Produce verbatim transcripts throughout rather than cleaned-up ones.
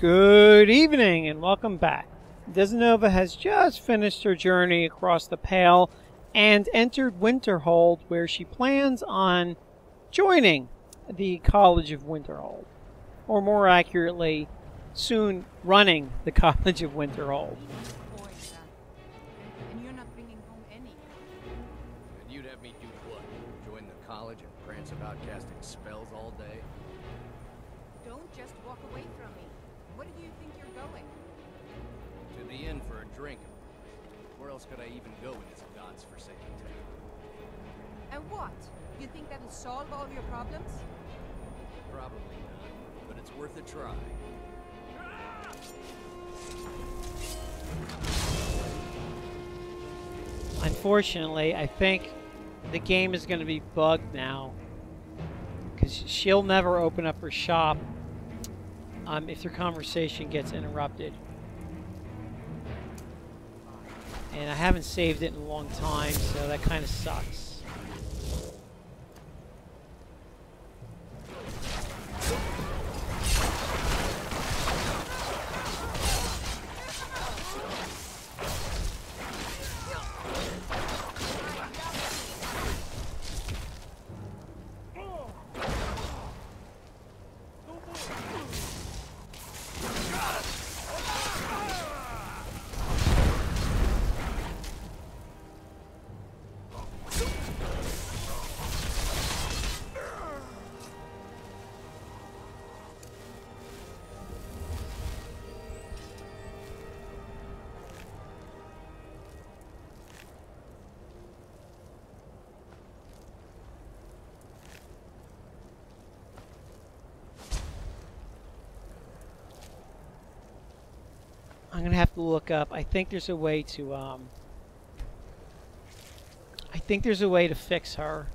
Good evening and welcome back. Desanova has just finished her journey across the Pale and entered Winterhold, where she plans on joining the College of Winterhold. Or more accurately, soon running the College of Winterhold. And you're not bringing home any. And you'd have me do what? Join the college and prance about casting spells all day? Don't just walk away from me. Where do you think you're going? To the inn for a drink. Where else could I even go in this god's-forsaken town? And what? You think that'll solve all your problems? Probably not, but it's worth a try. Ah! Unfortunately, I think the game is going to be bugged now, because she'll never open up her shop. Um, if their conversation gets interrupted. And I haven't saved it in a long time, so that kind of sucks. I'm gonna have to look up. I think there's a way to, um... I think there's a way to fix her.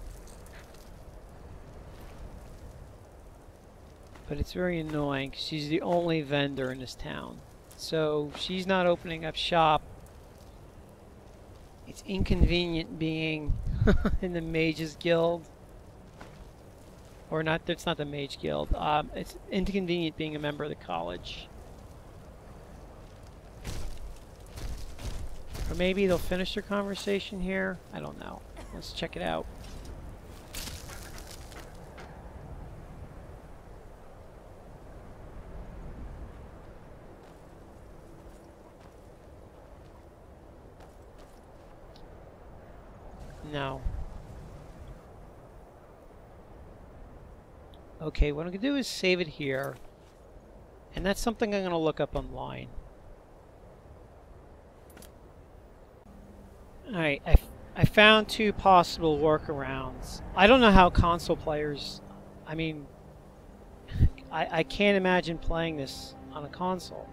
But it's very annoying, 'cause she's the only vendor in this town. So, she's not opening up shop. It's inconvenient being in the Mage's Guild. Or not, it's not the Mage Guild. Um, it's inconvenient being a member of the college. Or maybe they'll finish their conversation here. I don't know. Let's check it out. No. Okay, what I'm going to do is save it here. And that's something I'm going to look up online. Alright, I, I found two possible workarounds. I don't know how console players... I mean... I, I can't imagine playing this on a console.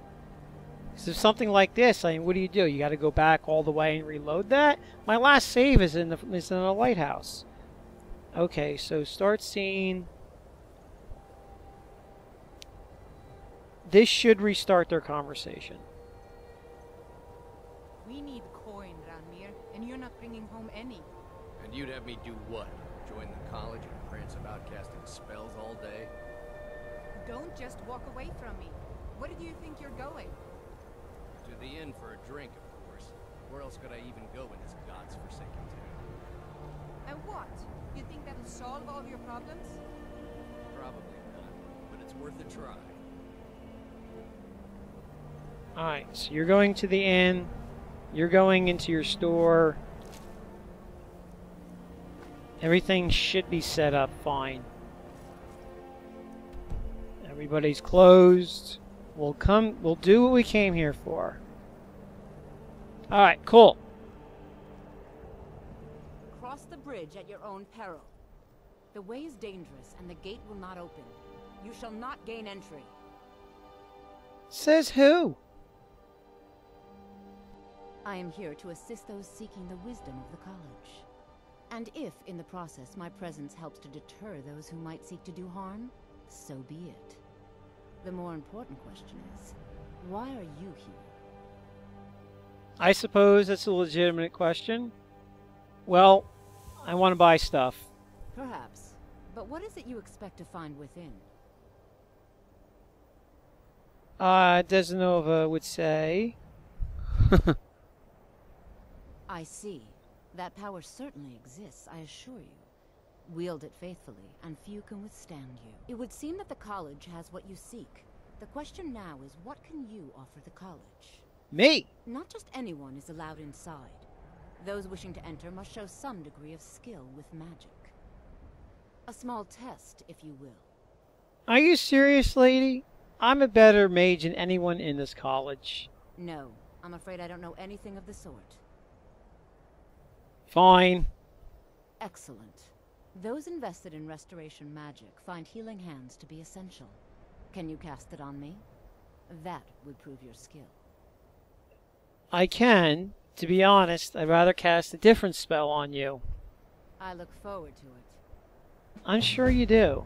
Because if something like this, I mean, what do you do? You gotta go back all the way and reload that? My last save is in the, is in the lighthouse. Okay, so start scene... This should restart their conversation. We need... You're not bringing home any. And you'd have me do what? Join the college and prance about casting spells all day? Don't just walk away from me. Where do you think you're going? To the inn for a drink, of course. Where else could I even go in this god's-forsaken town? And what? You think that'll solve all your problems? Probably not, but it's worth a try. Alright, so you're going to the inn. You're going into your store. Everything should be set up fine. Everybody's closed. We'll come, we'll do what we came here for. Alright, cool. Cross the bridge at your own peril. The way is dangerous and the gate will not open. You shall not gain entry. Says who? I am here to assist those seeking the wisdom of the college. And if, in the process, my presence helps to deter those who might seek to do harm, so be it. The more important question is, why are you here? I suppose that's a legitimate question. Well, I want to buy stuff. Perhaps. But what is it you expect to find within? Uh, Desanova would say. I see. That power certainly exists, I assure you. Wield it faithfully, and few can withstand you. It would seem that the college has what you seek. The question now is, what can you offer the college? Me? Not just anyone is allowed inside. Those wishing to enter must show some degree of skill with magic. A small test, if you will. Are you serious, lady? I'm a better mage than anyone in this college. No, I'm afraid I don't know anything of the sort. Fine. Excellent. Those invested in restoration magic find healing hands to be essential. Can you cast it on me? That would prove your skill. I can. To be honest, I'd rather cast a different spell on you. I look forward to it. I'm sure you do.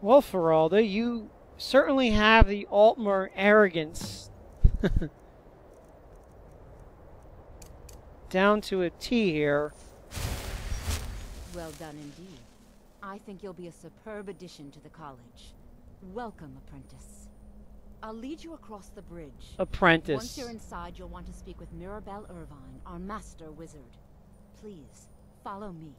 Well, Feralda, you certainly have the Altmer arrogance down to a T here. Well done indeed. I think you'll be a superb addition to the college. Welcome, apprentice. I'll lead you across the bridge. Apprentice. Once you're inside, you'll want to speak with Mirabelle Ervine, our master wizard. Please, follow me.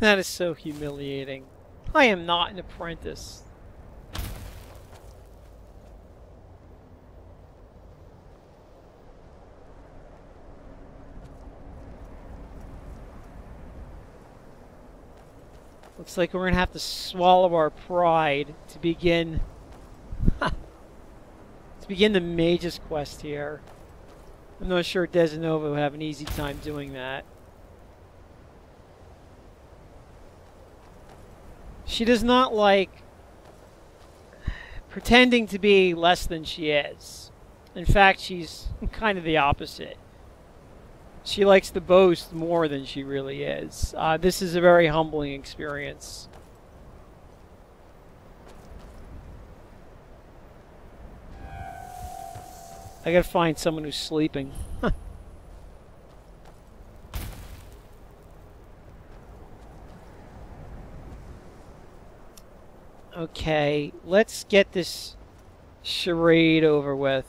That is so humiliating. I am not an apprentice. Looks like we're going to have to swallow our pride to begin to begin the Mage's quest here. I'm not sure Desanova will have an easy time doing that. She does not like pretending to be less than she is. In fact, she's kind of the opposite. She likes to boast more than she really is. Uh, this is a very humbling experience. I gotta find someone who's sleeping. Okay, let's get this charade over with.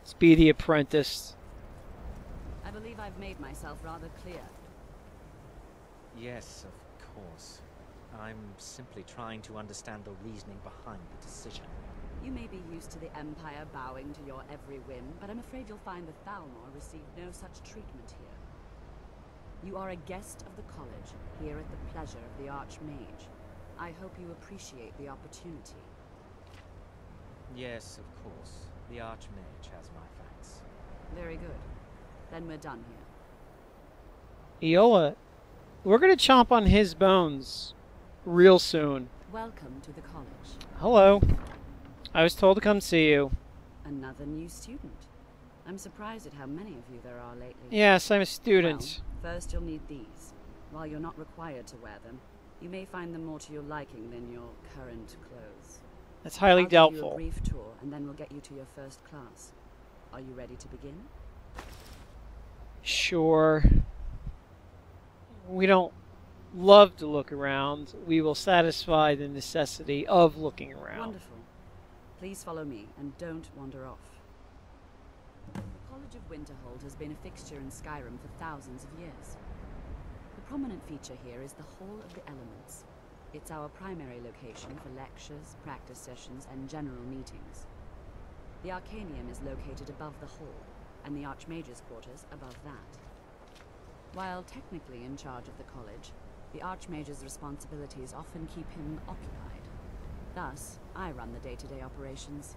Let's be the apprentice. I believe I've made myself rather clear. Yes, of course. I'm simply trying to understand the reasoning behind the decision. You may be used to the Empire bowing to your every whim, but I'm afraid you'll find the Thalmor received no such treatment here. You are a guest of the college, here at the pleasure of the Archmage. I hope you appreciate the opportunity. Yes, of course. The Archmage has my thanks. Very good. Then we're done here. Eola, we're going to chomp on his bones real soon. Welcome to the college. Hello. I was told to come see you. Another new student. I'm surprised at how many of you there are lately. Yes, I'm a student. Well, first you'll need these. While you're not required to wear them, you may find them more to your liking than your current clothes. That's highly doubtful. I'll give you a brief tour, and then we'll get you to your first class. Are you ready to begin? Sure. We don't love to look around. We will satisfy the necessity of looking around. Wonderful. Please follow me, and don't wander off. The College of Winterhold has been a fixture in Skyrim for thousands of years. The prominent feature here is the Hall of the Elements. It's our primary location for lectures, practice sessions, and general meetings. The Arcanium is located above the hall, and the Archmage's quarters above that. While technically in charge of the college, the Archmage's responsibilities often keep him occupied. Thus, I run the day-to-day operations.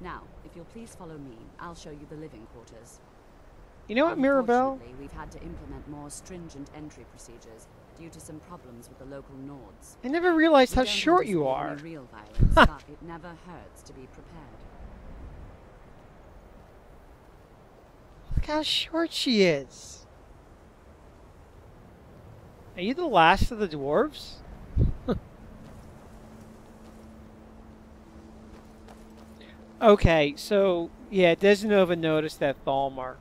Now, if you'll please follow me, I'll show you the living quarters. You know what, Mirabelle? Unfortunately, we've had to implement more stringent entry procedures due to some problems with the local Nords. I never realized how short you are. Real violence, but it never hurts to be prepared. Look how short she is. Are you the last of the dwarves? Okay, so yeah, Desanova noticed that Falmer.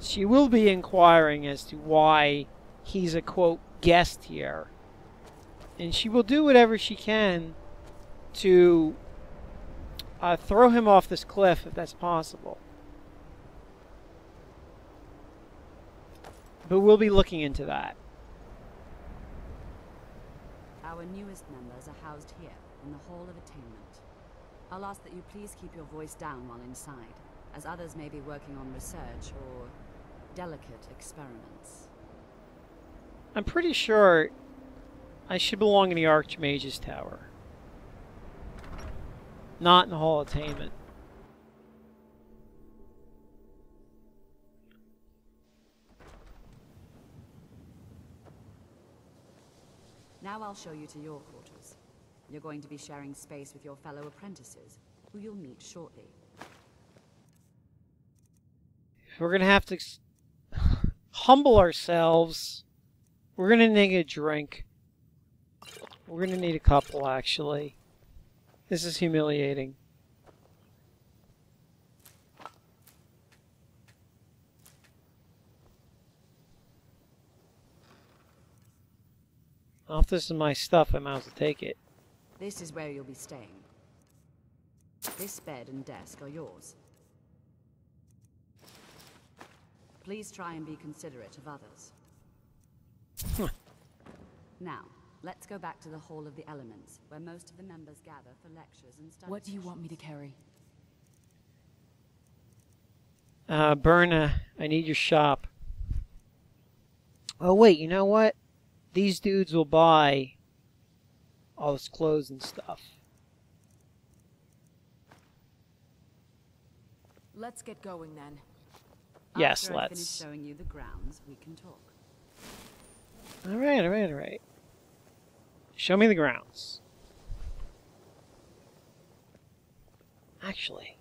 She will be inquiring as to why he's a, quote, guest here. And she will do whatever she can to uh, throw him off this cliff if that's possible. But we'll be looking into that. Our newest members are housed here in the Hall of Attainment. I'll ask that you please keep your voice down while inside, as others may be working on research or delicate experiments. I'm pretty sure I should belong in the Archmage's Tower, not in the Hall of Attainment. Now I'll show you to your quarters. You're going to be sharing space with your fellow apprentices, who you'll meet shortly. We're going to have to humble ourselves. We're going to need a drink. We're going to need a couple, actually. This is humiliating. Well, if this is my stuff, I might as well take it. This is where you'll be staying. This bed and desk are yours. Please try and be considerate of others. Huh. Now, let's go back to the Hall of the Elements, where most of the members gather for lectures and studies. What do you want me to carry? Uh, Berna, I need your shop. Oh wait, you know what? These dudes will buy all this clothes and stuff. Let's get going then. Yes, After let's. I finish showing you the grounds, we can talk. All right, all right, all right. Show me the grounds. Actually,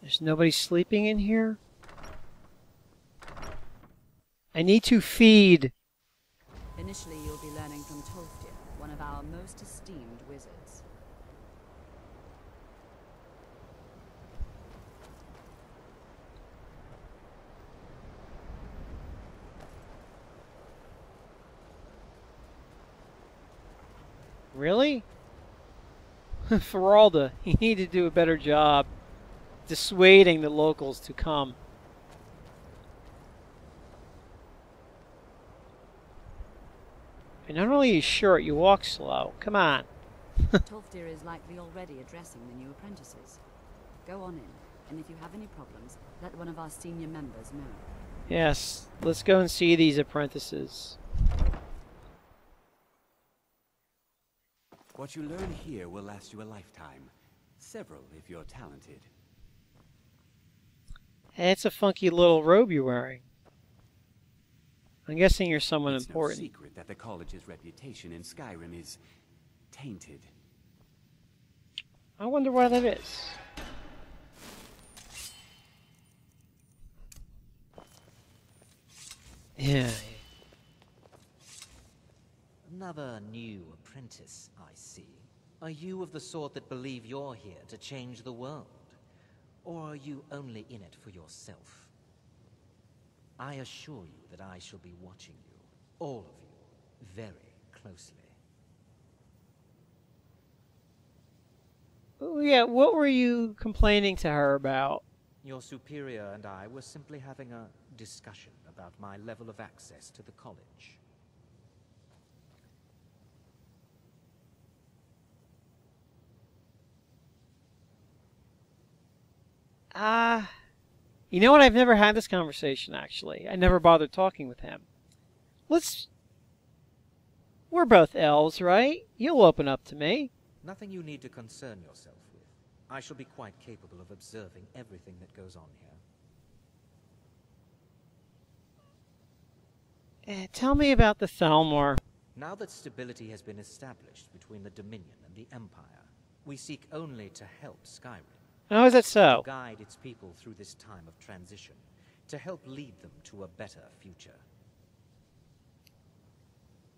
there's nobody sleeping in here. I need to feed. Initially, you'll be learning from Tolfdir, one of our most esteemed wizards. Really? Feralda, you need to do a better job dissuading the locals to come. And not only are you short, you walk slow. Come on. Tolfdir is likely already addressing the new apprentices. Go on in, and if you have any problems, let one of our senior members know. Yes, let's go and see these apprentices. What you learn here will last you a lifetime. Several, if you're talented. Hey, that's a funky little robe you're wearing. I'm guessing you're someone it's important. It's no secret that the college's reputation in Skyrim is tainted. I wonder why that is. Yeah. Another new apprentice, I see. Are you of the sort that believe you're here to change the world? Or are you only in it for yourself? I assure you that I shall be watching you, all of you, very closely. Oh yeah, what were you complaining to her about? Your superior and I were simply having a discussion about my level of access to the college. Ah... Uh... You know what? I've never had this conversation, actually. I never bothered talking with him. Let's... We're both elves, right? You'll open up to me. Nothing you need to concern yourself with. I shall be quite capable of observing everything that goes on here. Uh, tell me about the Thalmor. Now that stability has been established between the Dominion and the Empire, we seek only to help Skyrim. How is that so? To guide its people through this time of transition, to help lead them to a better future.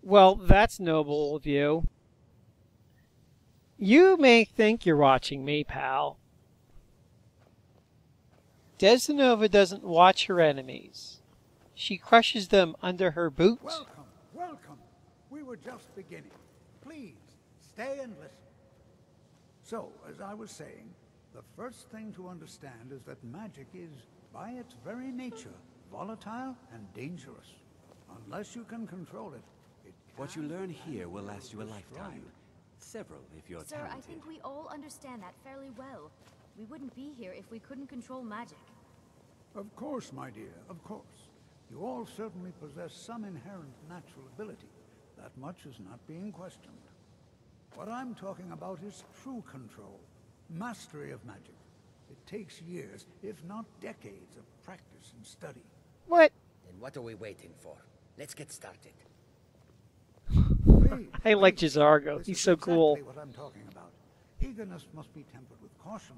Well, that's noble of you. You may think you're watching me, pal. Desdenova doesn't watch her enemies. She crushes them under her boots. Welcome, welcome. We were just beginning. Please, stay and listen. So, as I was saying, the first thing to understand is that magic is, by its very nature, volatile and dangerous. Unless you can control it, it What you learn here will last you a lifetime. Several, if you're talented. Sir, I think we all understand that fairly well. We wouldn't be here if we couldn't control magic. Of course, my dear, of course. You all certainly possess some inherent natural ability. That much is not being questioned. What I'm talking about is true control, mastery of magic. It takes years, if not decades, of practice and study. What? Then what are we waiting for? Let's get started. I like J'zargo. He's so exactly cool. What I'm talking about. Eagerness must be tempered with caution,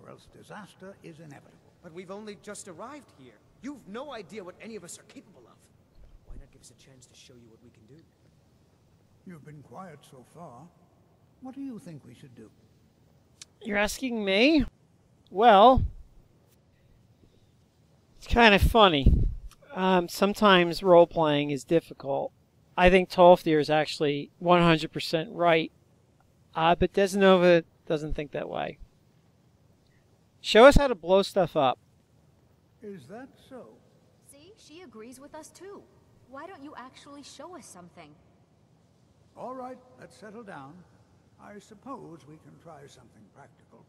or else disaster is inevitable. But we've only just arrived here. You've no idea what any of us are capable of. Why not give us a chance to show you what we can do? You've been quiet so far. What do you think we should do? You're asking me? Well, it's kind of funny. Um, sometimes role-playing is difficult. I think Tolfdir is actually one hundred percent right, uh, but Desanova doesn't think that way. Show us how to blow stuff up. Is that so? See, she agrees with us too. Why don't you actually show us something? All right, let's settle down. I suppose we can try something practical.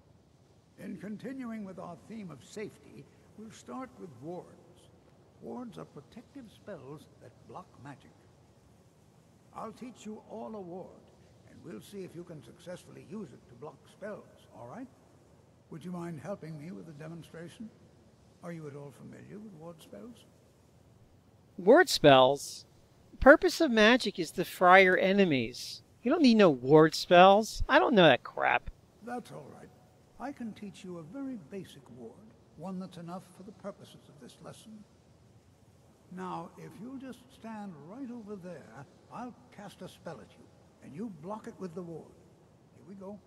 In continuing with our theme of safety, we'll start with wards. Wards are protective spells that block magic. I'll teach you all a ward, and we'll see if you can successfully use it to block spells, all right? Would you mind helping me with the demonstration? Are you at all familiar with ward spells? Ward spells? The purpose of magic is to fry your enemies. You don't need no ward spells. I don't know that crap. That's all right. I can teach you a very basic ward, one that's enough for the purposes of this lesson. Now, if you'll just stand right over there, I'll cast a spell at you, and you block it with the ward. Here we go.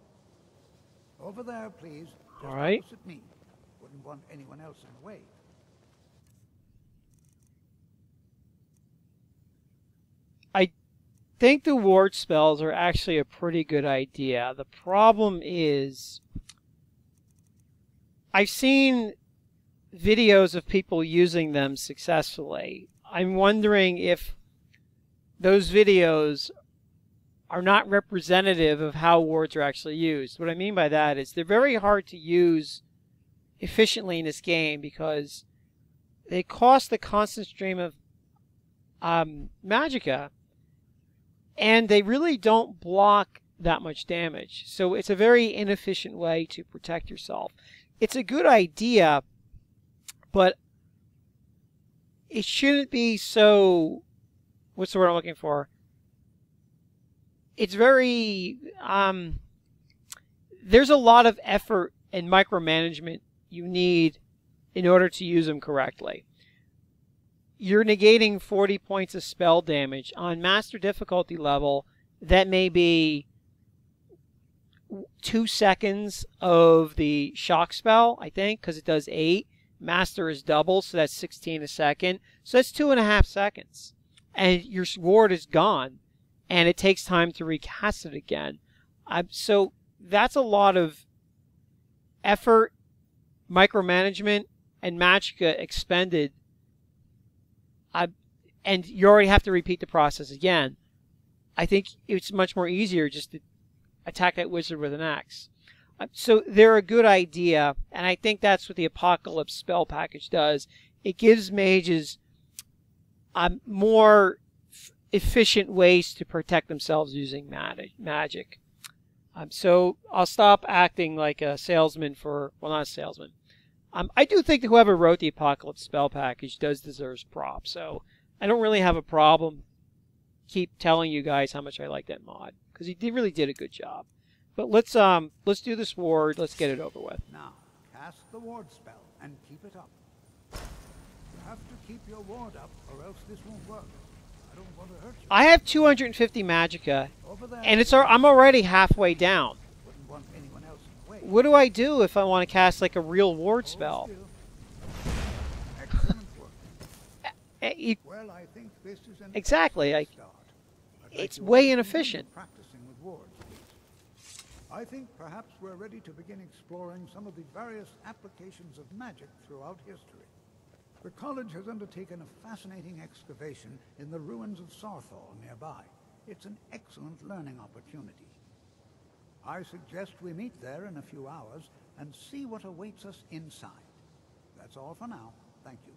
Over there, please. Just all right. Opposite me. Wouldn't want anyone else in the way. I think the ward spells are actually a pretty good idea. The problem is, I've seen videos of people using them successfully. I'm wondering if those videos are not representative of how wards are actually used. What I mean by that is they're very hard to use efficiently in this game because they cost a constant stream of um, magicka, and they really don't block that much damage. So it's a very inefficient way to protect yourself. It's a good idea, but it shouldn't be so... What's the word I'm looking for? It's very... Um, there's a lot of effort and micromanagement you need in order to use them correctly. You're negating forty points of spell damage. On master difficulty level, that may be two seconds of the shock spell, I think, because it does eight. Master is double, so that's sixteen a second. So that's two and a half seconds. And your ward is gone. And it takes time to recast it again. Uh, so that's a lot of effort, micromanagement, and magicka expended. Uh, and you already have to repeat the process again. I think it's much more easier just to attack that wizard with an axe. So they're a good idea, and I think that's what the Apocalypse spell package does. It gives mages um, more f efficient ways to protect themselves using mag magic. Um, so I'll stop acting like a salesman for, well, not a salesman. Um, I do think that whoever wrote the Apocalypse spell package does deserve props, so I don't really have a problem keep telling you guys how much I like that mod, because he did, really did a good job. But let's um let's do this ward. Let's get it over with. Now, cast the ward spell and keep it up. You have to keep your ward up, or else this won't work. I don't want to hurt you. I have two hundred fifty magicka, and it's I'm already halfway down. Wouldn't want anyone else to wait. What do I do if I want to cast like a real ward spell? Excellent work. You, well, I think this is an exactly. I, start. It's like way inefficient. Practicing with wards, please. I think perhaps we're ready to begin exploring some of the various applications of magic throughout history. The college has undertaken a fascinating excavation in the ruins of Saarthal nearby. It's an excellent learning opportunity. I suggest we meet there in a few hours and see what awaits us inside. That's all for now. Thank you.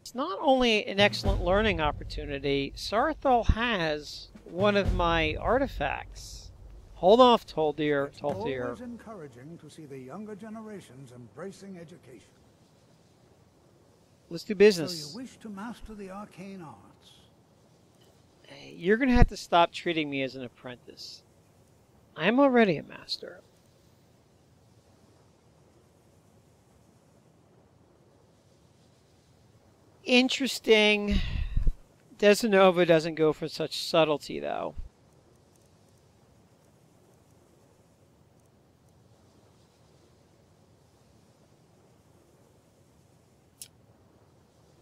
It's not only an excellent learning opportunity, Saarthal has one of my artifacts. Hold off, Tolfdir. It's Tolfdir. Always encouraging to see the younger generations embracing education. Let's do business. So you wish to master the arcane arts? You're going to have to stop treating me as an apprentice. I'm already a master. Interesting. Desanova doesn't go for such subtlety, though.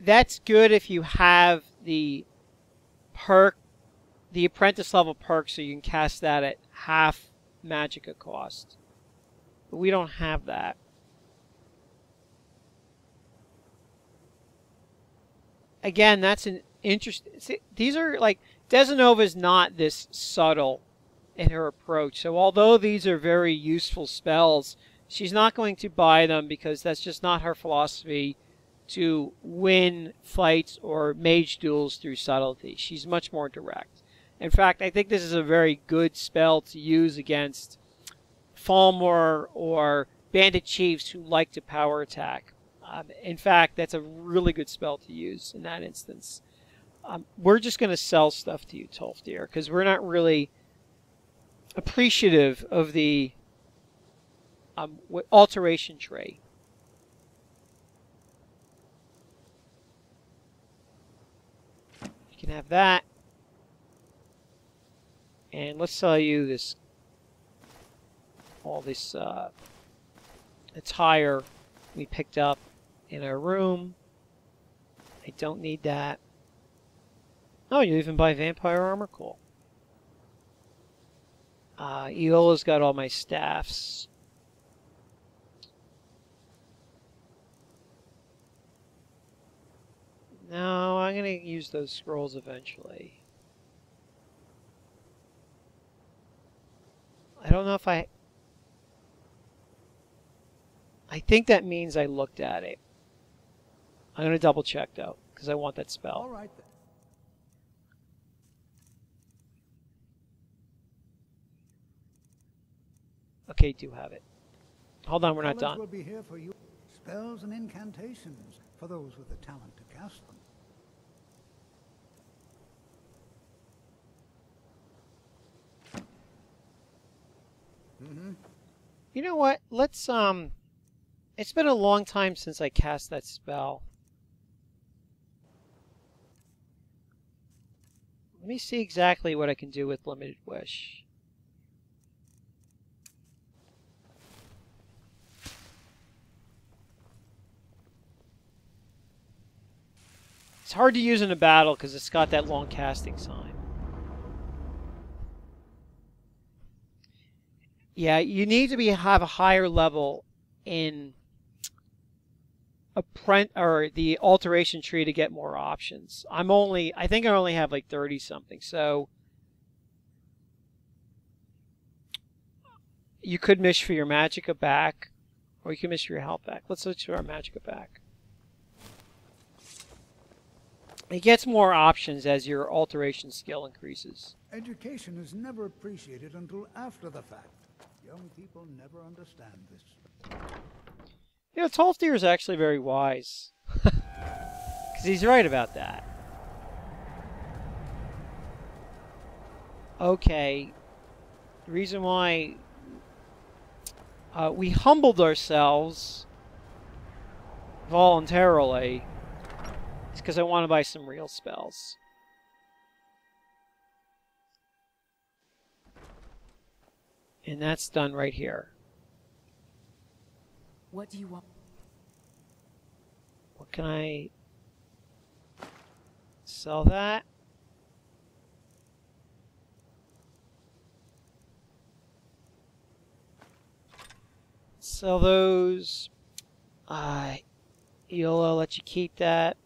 That's good if you have the perk, the apprentice level perk, so you can cast that at half magicka cost. But we don't have that. Again, that's an interesting... These are, like... Desanova's not this subtle in her approach. So although these are very useful spells, she's not going to buy them because that's just not her philosophy to win fights or mage duels through subtlety. She's much more direct. In fact, I think this is a very good spell to use against Falmer or bandit chiefs who like to power attack. Um, in fact, that's a really good spell to use in that instance. Um, we're just going to sell stuff to you, Tolfdir, because we're not really appreciative of the um, alteration tree. You can have that. And let's sell you this, all this uh, attire we picked up in our room. I don't need that. Oh, you even buy vampire armor? Cool. Uh, Eola's got all my staffs. No, I'm going to use those scrolls eventually. I don't know if I... I think that means I looked at it. I'm going to double check, though, because I want that spell. All right, then. Okay, do have it. Hold on, we're not done. Will be here for you. Spells and incantations for those with the talent to cast them. Mm-hmm. You know what? Let's, um... It's been a long time since I cast that spell. Let me see exactly what I can do with Limited Wish. It's hard to use in a battle because it's got that long casting time. Yeah, you need to be have a higher level in Apprent or the alteration tree to get more options. I'm only, I think I only have like thirty something, so you could miss for your magicka back, or you can miss for your health back. Let's switch to our magicka back. It gets more options as your alteration skill increases. Education is never appreciated until after the fact. Young people never understand this. You know, Tolfdir is actually very wise. Because he's right about that. Okay. The reason why uh, we humbled ourselves voluntarily is because I want to buy some real spells. And that's done right here. What do you want? What can I... Sell that. Sell those. Uh, Eola, I'll let you keep that.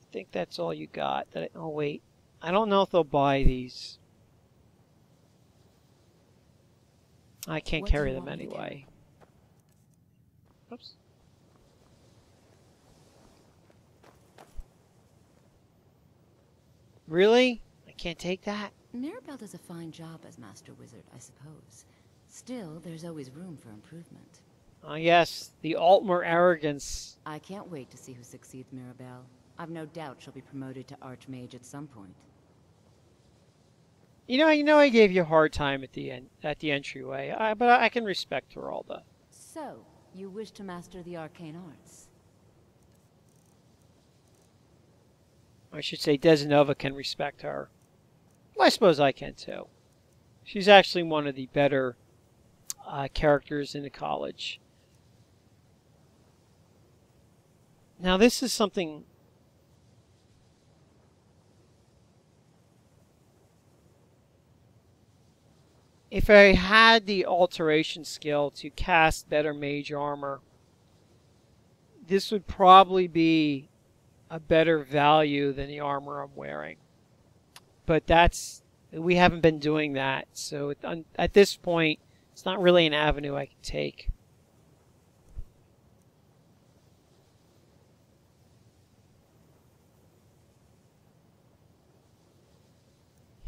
I think that's all you got. That I, oh, wait. I don't know if they'll buy these. I can't what carry them anyway. Oops. Really? I can't take that? Mirabelle does a fine job as Master Wizard, I suppose. Still, there's always room for improvement. Ah, uh, yes. The Altmer arrogance. I can't wait to see who succeeds Mirabelle. I've no doubt she'll be promoted to Archmage at some point. You know, you know, I gave you a hard time at the end, at the entryway, I, but I, I can respect Feralda. So, you wish to master the arcane arts? I should say Desanova can respect her. Well, I suppose I can too. She's actually one of the better uh, characters in the college. Now, this is something. If I had the alteration skill to cast better mage armor, this would probably be a better value than the armor I'm wearing. But that's, we haven't been doing that, so it, un, at this point, it's not really an avenue I can take.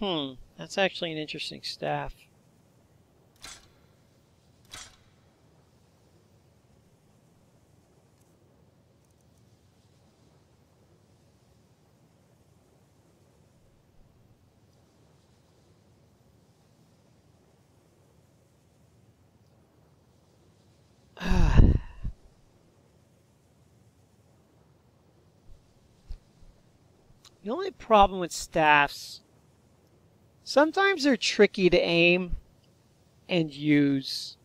Hmm, that's actually an interesting staff. The only problem with staffs, sometimes they're tricky to aim and use.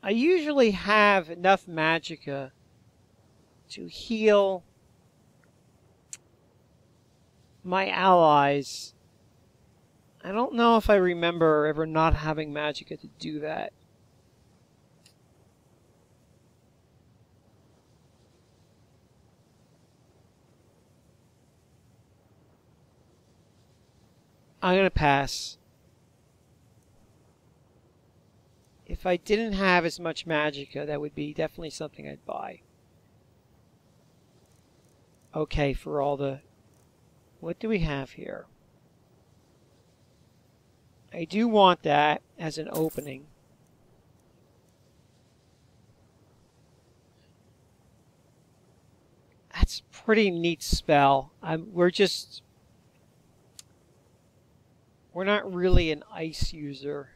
I usually have enough magicka to heal my allies. I don't know if I remember ever not having magicka to do that. I'm going to pass. If I didn't have as much magicka, that would be definitely something I'd buy. Okay, for all the... What do we have here? I do want that as an opening. That's a pretty neat spell. I'm, we're just... We're not really an ice user.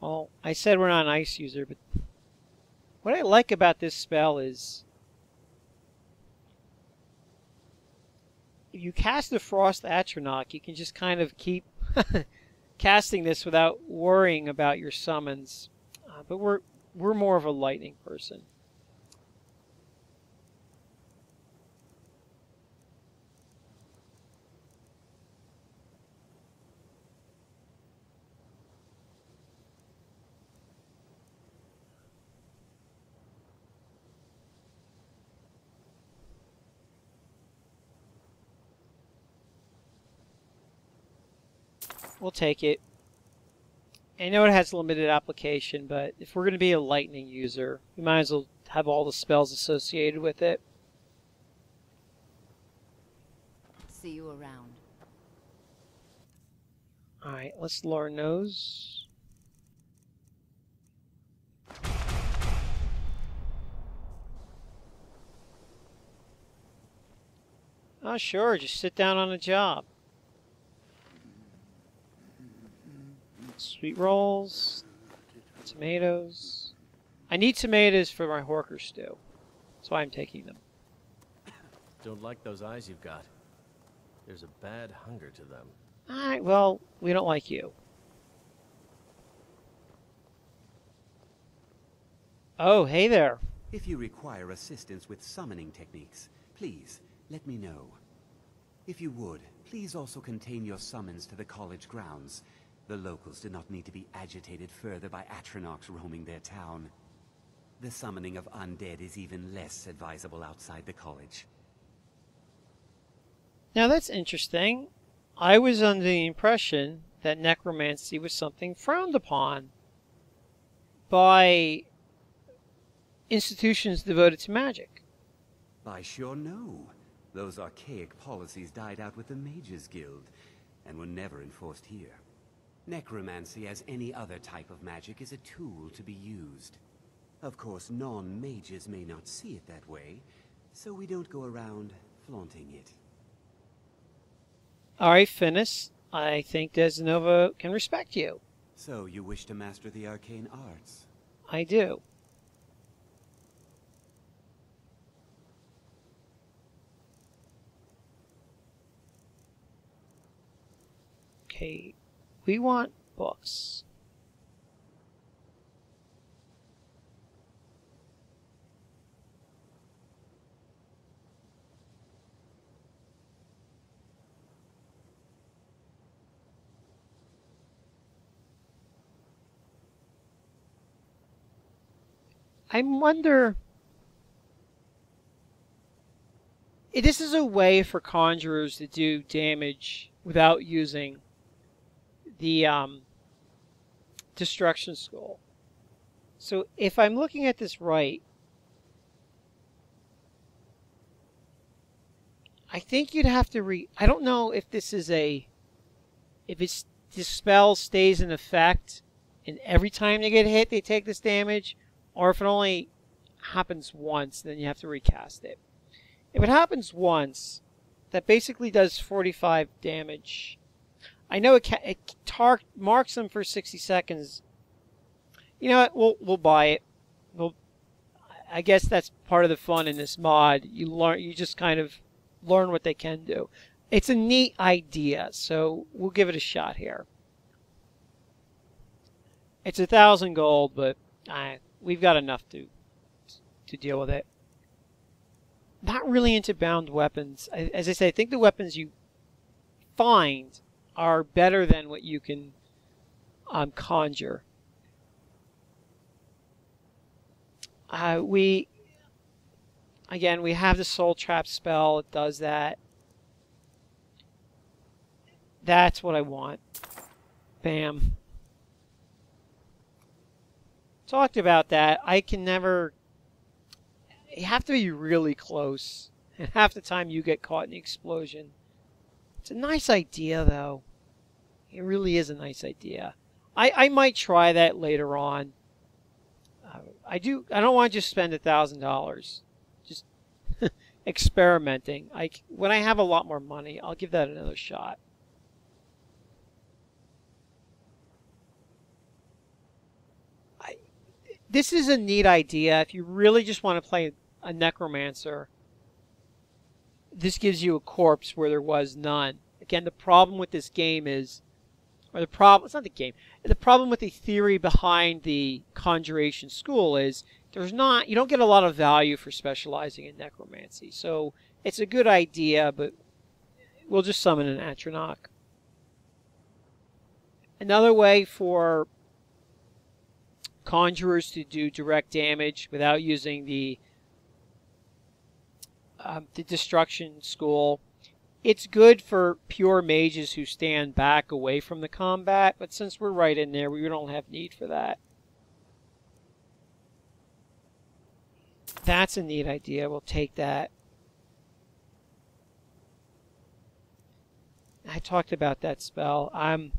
Well, I said we're not an ice user, but what I like about this spell is if you cast the Frost Atronach, you can just kind of keep casting this without worrying about your summons, uh, but we're we're more of a lightning person. We'll take it. I know it has limited application, but if we're going to be a lightning user, we might as well have all the spells associated with it. See you around. Alright, let's learn those. Oh sure, just sit down on a job. Sweet rolls, tomatoes. I need tomatoes for my horker stew, that's why I'm taking them. Don't like those eyes you've got. There's a bad hunger to them. All right, well, we don't like you. Oh, hey there. If you require assistance with summoning techniques, please let me know. If you would, please also contain your summons to the college grounds. The locals do not need to be agitated further by Atronachs roaming their town. The summoning of undead is even less advisable outside the college. Now that's interesting. I was under the impression that necromancy was something frowned upon by institutions devoted to magic. I sure know. Those archaic policies died out with the Mage's Guild and were never enforced here. Necromancy, as any other type of magic, is a tool to be used. Of course, non-mages may not see it that way, so we don't go around flaunting it. All right, Phinis. I think Desanova can respect you. So you wish to master the arcane arts? I do. Okay, we want books. I wonder... This is a way for conjurers to do damage without using the um, destruction scroll. So if I'm looking at this right, I think you'd have to re... I don't know if this is a... If it's the spell stays in effect and every time they get hit they take this damage, or if it only happens once, then you have to recast it. If it happens once, that basically does forty-five damage. I know it, ca it tar marks them for sixty seconds. You know what? We'll we'll buy it. We'll, I guess that's part of the fun in this mod. You learn. You just kind of learn what they can do. It's a neat idea, so we'll give it a shot here. It's a thousand gold, but I we've got enough to to deal with it. Not really into bound weapons. I, as I say, I think the weapons you find are better than what you can um, conjure. Uh, we, again, we have the Soul Trap spell. It does that. That's what I want. Bam. Talked about that. I can never... You have to be really close. And half the time you get caught in the explosion. It's a nice idea, though. It really is a nice idea. I, I might try that later on. Uh, I do. I don't want to just spend a thousand dollars just experimenting. I when I have a lot more money, I'll give that another shot. I, this is a neat idea. If you really just want to play a necromancer, this gives you a corpse where there was none. Again, the problem with this game is, or the problem, it's not the game, the problem with the theory behind the conjuration school is there's not, you don't get a lot of value for specializing in necromancy. So it's a good idea, but we'll just summon an Atronach. Another way for conjurers to do direct damage without using the Um, the destruction school. It's good for pure mages who stand back away from the combat, but since we're right in there, we don't have need for that. That's a neat idea. We'll take that. I talked about that spell. Um,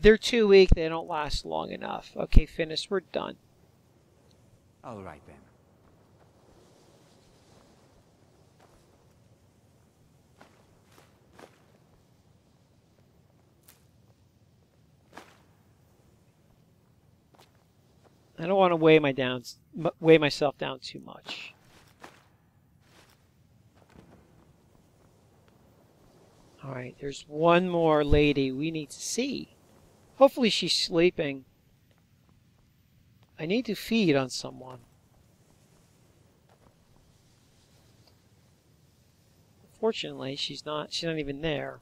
they're too weak. They don't last long enough. Okay, Phinis, we're done. All right, then. I don't want to weigh my downs, weigh myself down too much. All right, there's one more lady we need to see. Hopefully she's sleeping. I need to feed on someone. Fortunately, she's not, she's not even there.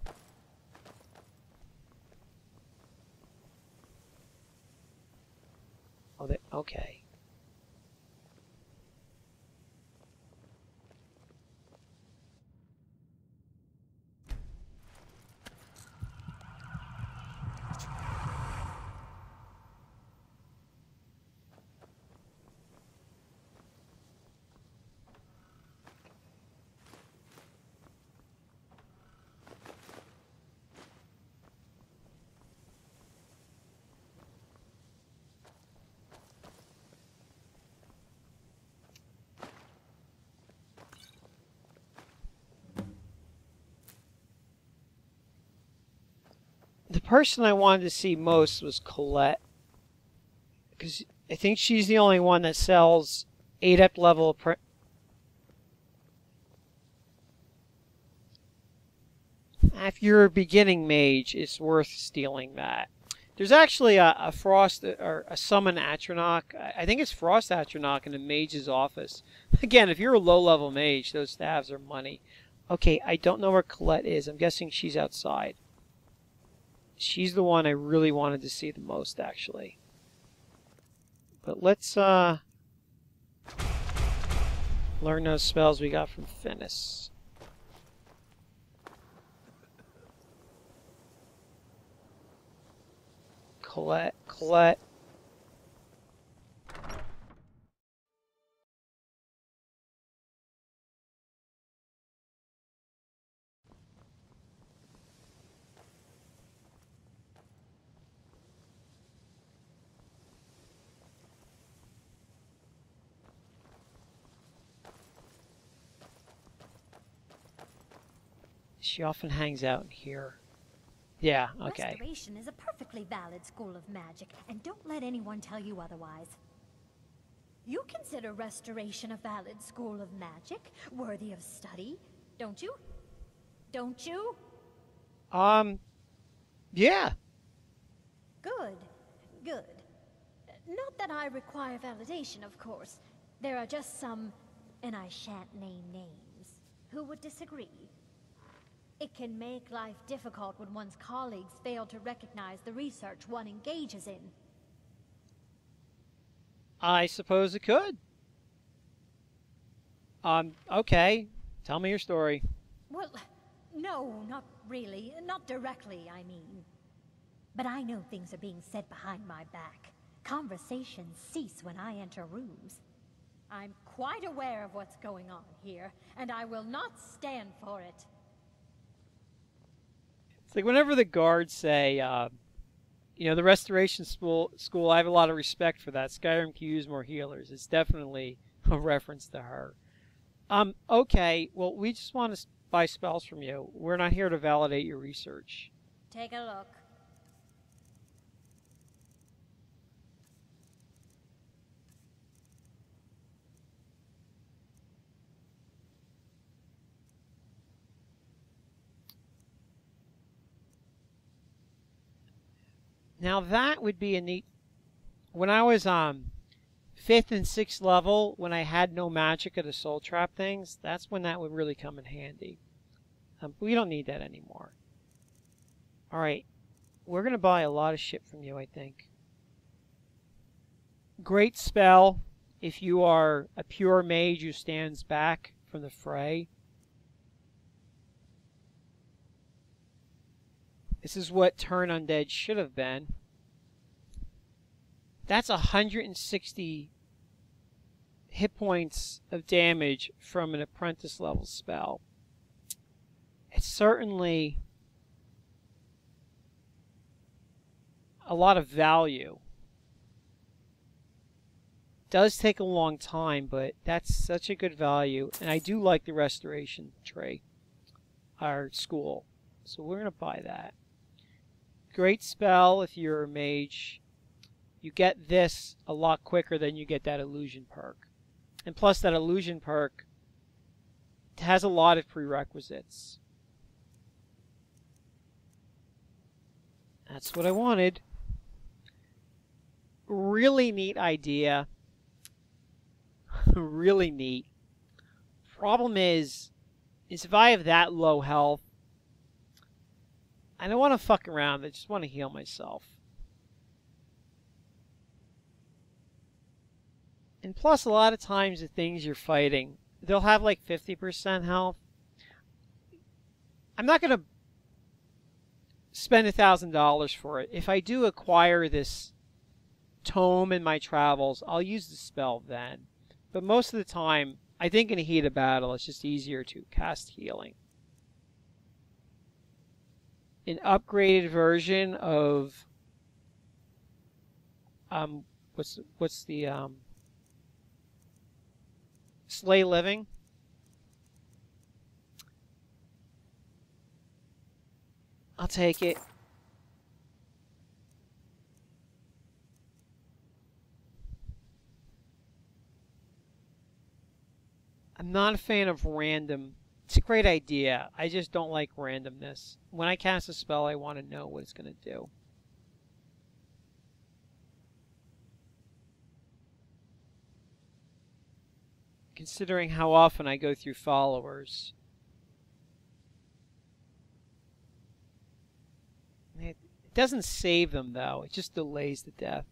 Oh, they, okay. The person I wanted to see most was Colette, because I think she's the only one that sells adept level appre- If you're a beginning mage, it's worth stealing that. There's actually a, a frost or a summon Atronach. I think it's frost Atronach in the mage's office. Again, if you're a low level mage, those staves are money. Okay, I don't know where Colette is. I'm guessing she's outside. She's the one I really wanted to see the most, actually. But let's uh, learn those spells we got from Phinis. Colette, Colette. She often hangs out here. Yeah, okay. Restoration is a perfectly valid school of magic, and don't let anyone tell you otherwise. You consider restoration a valid school of magic, worthy of study, don't you? Don't you? Um, yeah. Good, good. Not that I require validation, of course. There are just some, and I shan't name names, who would disagree. It can make life difficult when one's colleagues fail to recognize the research one engages in. I suppose it could. Um, okay. Tell me your story. Well, no, not really. Not directly, I mean. But I know things are being said behind my back. Conversations cease when I enter rooms. I'm quite aware of what's going on here, and I will not stand for it. Like whenever the guards say, uh, you know, the restoration school, school, I have a lot of respect for that. Skyrim can use more healers. It's definitely a reference to her. Um, okay, well, we just want to buy spells from you. We're not here to validate your research. Take a look. Now that would be a neat... When I was um, fifth and sixth level, when I had no magic of the soul trap things, that's when that would really come in handy. Um, we don't need that anymore. Alright, we're going to buy a lot of shit from you, I think. Great spell. If you are a pure mage who stands back from the fray. This is what Turn Undead should have been. That's one hundred sixty hit points of damage from an apprentice level spell. It's certainly a lot of value. It does take a long time, but that's such a good value. And I do like the restoration tray, our school. So we're going to buy that. Great spell if you're a mage. You get this a lot quicker than you get that illusion perk. And plus that illusion perk has a lot of prerequisites. That's what I wanted. Really neat idea. Really neat. Problem is, is if I have that low health, I don't want to fuck around. I just want to heal myself. And plus, a lot of times the things you're fighting, they'll have like fifty percent health. I'm not going to spend a thousand dollars for it. If I do acquire this tome in my travels, I'll use the spell then. But most of the time, I think in a heat of battle, it's just easier to cast healing. An upgraded version of um what's what's the um Slay Living. I'll take it. I'm not a fan of random. It's a great idea. I just don't like randomness. When I cast a spell, I want to know what it's going to do. Considering how often I go through followers. It doesn't save them, though. It just delays the death.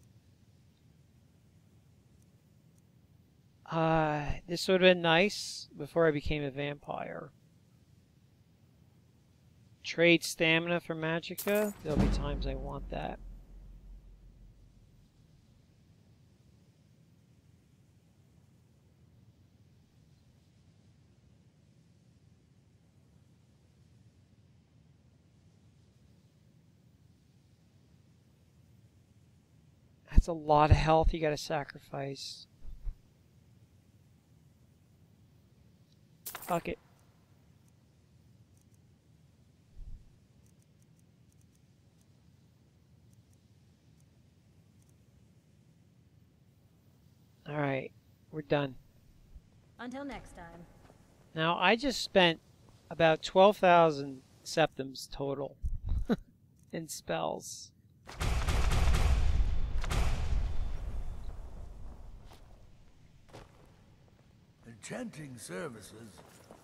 Uh, this would have been nice before I became a vampire. Trade stamina for magicka. There'll be times I want that. That's a lot of health you gotta sacrifice. Fuck it. All right, we're done. Until next time. Now I just spent about twelve thousand septims total in spells. Enchanting services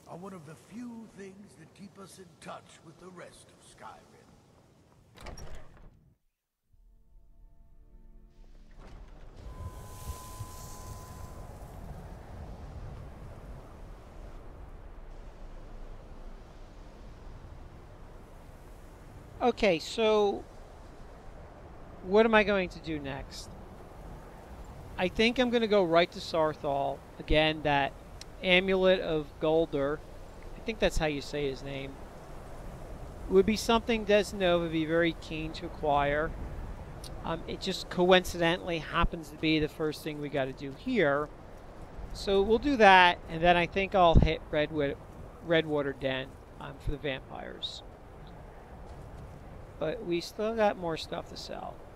are one of the few things that keep us in touch with the rest of Skyrim. Okay, so what am I going to do next? I think I'm going to go right to Saarthal. Again, that Amulet of Golder, I think that's how you say his name, would be something Desnova would be very keen to acquire. Um, it just coincidentally happens to be the first thing we got to do here. So we'll do that, and then I think I'll hit Redwood, Redwater Den um, for the vampires. But we still got more stuff to sell.